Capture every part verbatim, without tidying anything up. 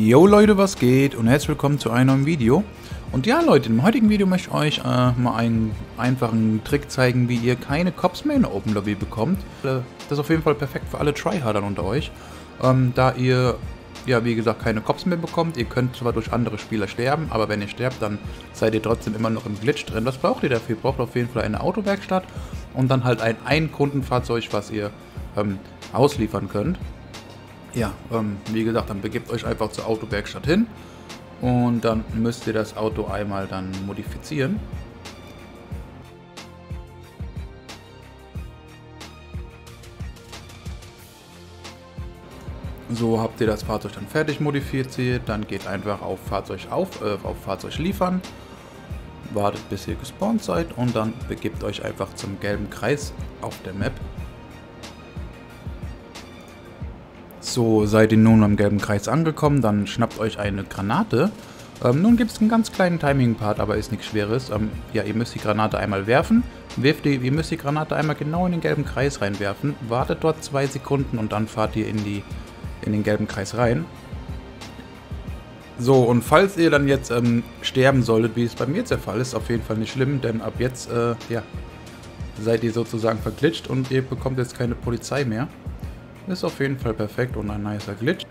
Yo Leute, was geht und herzlich willkommen zu einem neuen Video. Und ja Leute, im heutigen Video möchte ich euch äh, mal einen einfachen Trick zeigen, wie ihr keine Cops mehr in der Open Lobby bekommt. Das ist auf jeden Fall perfekt für alle Tryhardern unter euch, ähm, da ihr, ja wie gesagt, keine Cops mehr bekommt. Ihr könnt zwar durch andere Spieler sterben, aber wenn ihr sterbt, dann seid ihr trotzdem immer noch im Glitch drin. Was braucht ihr dafür? Ihr braucht auf jeden Fall eine Autowerkstatt und dann halt ein Ein-Kunden-Fahrzeug, was ihr ähm, ausliefern könnt. Ja, ähm, wie gesagt, dann begebt euch einfach zur Autowerkstatt hin und dann müsst ihr das Auto einmal dann modifizieren. So habt ihr das Fahrzeug dann fertig modifiziert, dann geht einfach auf Fahrzeug auf, äh, auf Fahrzeug liefern, wartet bis ihr gespawnt seid und dann begebt euch einfach zum gelben Kreis auf der Map. So, seid ihr nun am gelben Kreis angekommen, dann schnappt euch eine Granate. Ähm, nun gibt es einen ganz kleinen Timing-Part, aber ist nichts Schweres. Ähm, ja, ihr müsst die Granate einmal werfen. Wirft die, ihr müsst die Granate einmal genau in den gelben Kreis reinwerfen. Wartet dort zwei Sekunden und dann fahrt ihr in, die, in den gelben Kreis rein. So, und falls ihr dann jetzt ähm, sterben solltet, wie es bei mir der Fall ist, auf jeden Fall nicht schlimm, denn ab jetzt äh, ja, seid ihr sozusagen verglitscht und ihr bekommt jetzt keine Polizei mehr. Ist auf jeden Fall perfekt und ein nicer Glitch.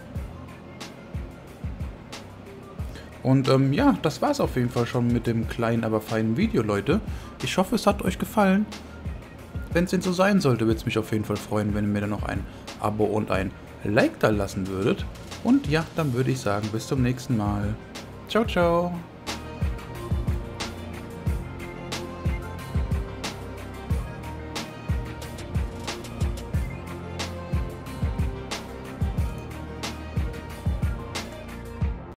Und ähm, ja, das war's auf jeden Fall schon mit dem kleinen, aber feinen Video, Leute. Ich hoffe, es hat euch gefallen. Wenn es denn so sein sollte, würde es mich auf jeden Fall freuen, wenn ihr mir dann noch ein Abo und ein Like da lassen würdet. Und ja, dann würde ich sagen, bis zum nächsten Mal. Ciao, ciao.